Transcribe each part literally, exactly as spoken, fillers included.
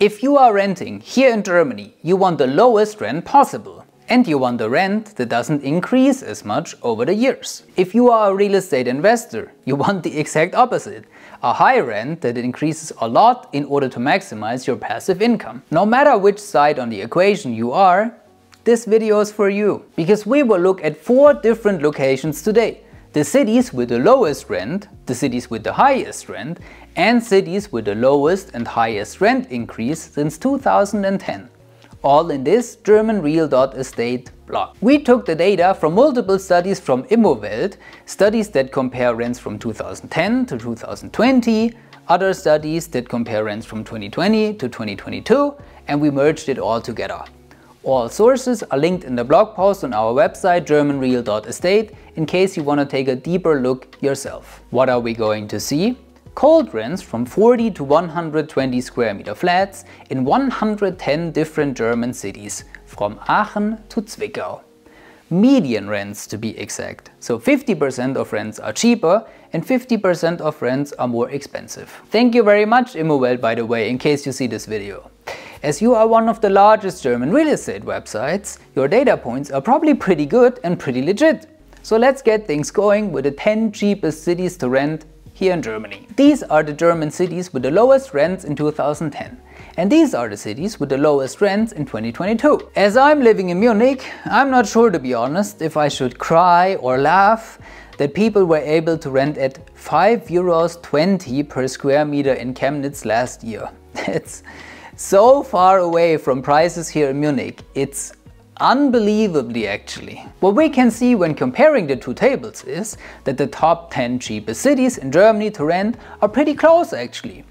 If you are renting here in Germany, you want the lowest rent possible. And you want a rent that doesn't increase as much over the years. If you are a real estate investor, you want the exact opposite, a high rent that increases a lot in order to maximize your passive income. No matter which side on the equation you are, this video is for you, because we will look at four different locations today. The cities with the lowest rent, the cities with the highest rent, and cities with the lowest and highest rent increase since two thousand ten. All in this german real dot estate blog. We took the data from multiple studies from Immowelt, studies that compare rents from two thousand ten to two thousand twenty, other studies that compare rents from twenty twenty to twenty twenty-two, and we merged it all together. All sources are linked in the blog post on our website german real dot estate in case you want to take a deeper look yourself. What are we going to see? Cold rents from forty to one hundred twenty square meter flats in one hundred ten different German cities, from Aachen to Zwickau. Median rents, to be exact, so fifty percent of rents are cheaper and fifty percent of rents are more expensive. Thank you very much, Immowelt, by the way, in case you see this video. As you are one of the largest German real estate websites, your data points are probably pretty good and pretty legit. So let's get things going with the ten cheapest cities to rent here in Germany. These are the German cities with the lowest rents in two thousand ten. And these are the cities with the lowest rents in twenty twenty-two. As I'm living in Munich, I'm not sure, to be honest, if I should cry or laugh that people were able to rent at five euros twenty per square meter in Chemnitz last year. It's so far away from prices here in Munich. It's unbelievably, actually. What we can see when comparing the two tables is that the top ten cheapest cities in Germany to rent are pretty close, actually.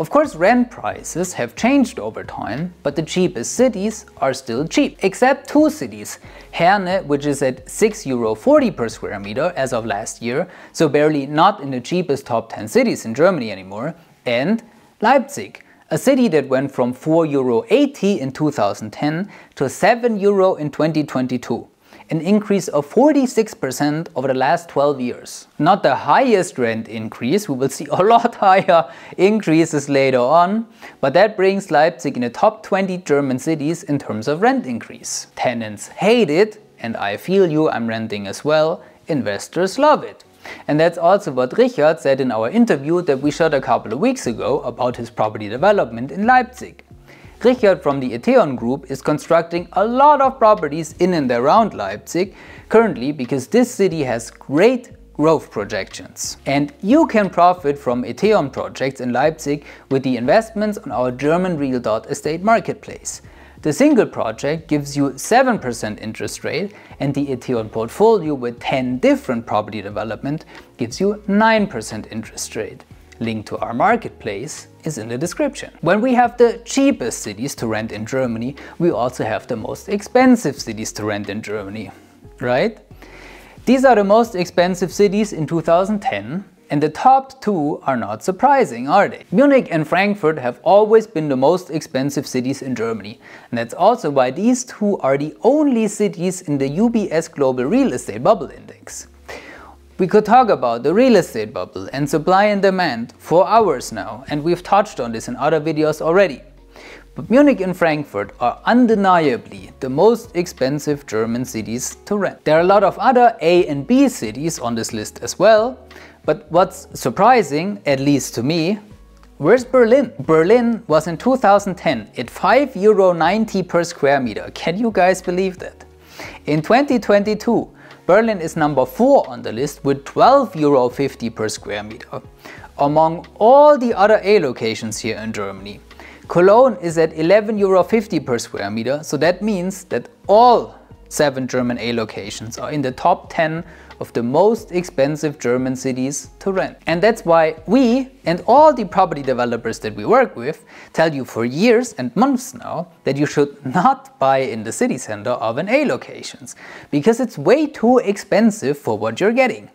Of course, rent prices have changed over time, but the cheapest cities are still cheap, except two cities. Herne, which is at six euro forty per square meter as of last year, so barely not in the cheapest top ten cities in Germany anymore, and Leipzig, a city that went from four euro eighty in two thousand ten to seven euro in twenty twenty-two, an increase of forty-six percent over the last twelve years. Not the highest rent increase, we will see a lot higher increases later on, but that brings Leipzig in the top twenty German cities in terms of rent increase. Tenants hate it, and I feel you, I'm renting as well. Investors love it. And that's also what Richard said in our interview that we shot a couple of weeks ago about his property development in Leipzig. Richard from the Etheon group is constructing a lot of properties in and around Leipzig currently because this city has great growth projections. And you can profit from Etheon projects in Leipzig with the investments on our german real dot estate marketplace. The single project gives you seven percent interest rate, and the Etheon portfolio with ten different property development gives you nine percent interest rate. Link to our marketplace is in the description. When we have the cheapest cities to rent in Germany, we also have the most expensive cities to rent in Germany, right? These are the most expensive cities in two thousand ten. And the top two are not surprising, are they? Munich and Frankfurt have always been the most expensive cities in Germany. And that's also why these two are the only cities in the U B S Global Real Estate Bubble Index. We could talk about the real estate bubble and supply and demand for hours now, and we've touched on this in other videos already. But Munich and Frankfurt are undeniably the most expensive German cities to rent. There are a lot of other A and B cities on this list as well. But what's surprising, at least to me, where's Berlin? Berlin was in two thousand ten at five euro ninety per square meter. Can you guys believe that? In twenty twenty-two, Berlin is number four on the list with twelve euro fifty per square meter. Among all the other A locations here in Germany, Cologne is at eleven euro fifty per square meter. So that means that all seven German A locations are in the top ten of the most expensive German cities to rent. And that's why we and all the property developers that we work with tell you for years and months now that you should not buy in the city center of an A locations, because it's way too expensive for what you're getting.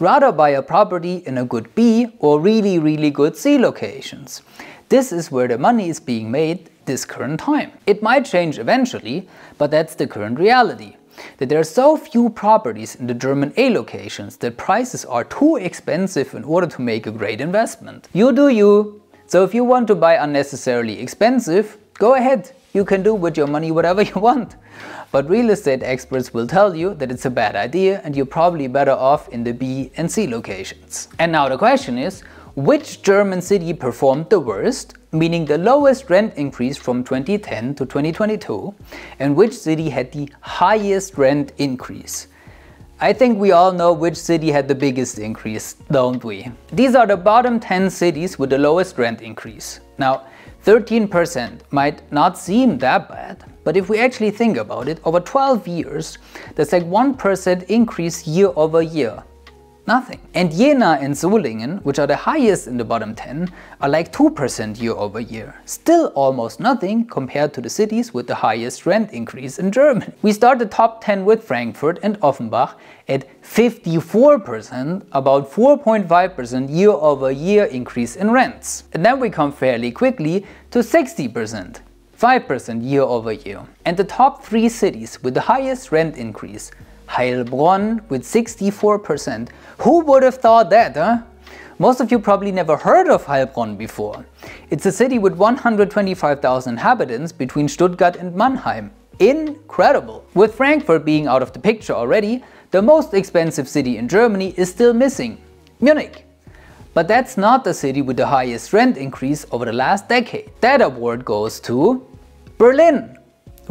Rather buy a property in a good B or really, really good C locations. This is where the money is being made this current time. It might change eventually, but that's the current reality. That there are so few properties in the German A locations that prices are too expensive in order to make a great investment. You do you. So if you want to buy unnecessarily expensive, go ahead. You can do with your money whatever you want. But real estate experts will tell you that it's a bad idea and you're probably better off in the B and C locations. And now the question is, which German city performed the worst, meaning the lowest rent increase from twenty ten to twenty twenty-two, and which city had the highest rent increase? I think we all know which city had the biggest increase, don't we? These are the bottom ten cities with the lowest rent increase. Now, thirteen percent might not seem that bad, but if we actually think about it, over twelve years, that's like one percent increase year over year. Nothing. And Jena and Solingen, which are the highest in the bottom ten, are like two percent year over year. Still almost nothing compared to the cities with the highest rent increase in Germany. We start the top ten with Frankfurt and Offenbach at fifty-four percent, about four point five percent year over year increase in rents. And then we come fairly quickly to sixty percent, five percent year over year. And the top three cities with the highest rent increase: Heilbronn with sixty-four percent. Who would have thought that, huh? Most of you probably never heard of Heilbronn before. It's a city with one hundred twenty-five thousand inhabitants between Stuttgart and Mannheim. Incredible! With Frankfurt being out of the picture already, the most expensive city in Germany is still missing: Munich. But that's not the city with the highest rent increase over the last decade. That award goes to Berlin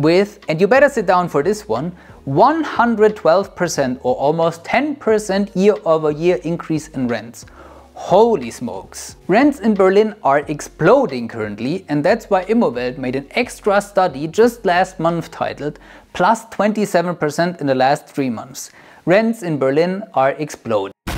with, and you better sit down for this one, one hundred twelve percent or almost ten percent year over year increase in rents. Holy smokes! Rents in Berlin are exploding currently, and that's why Immowelt made an extra study just last month titled plus twenty-seven percent in the last three months. Rents in Berlin are exploding.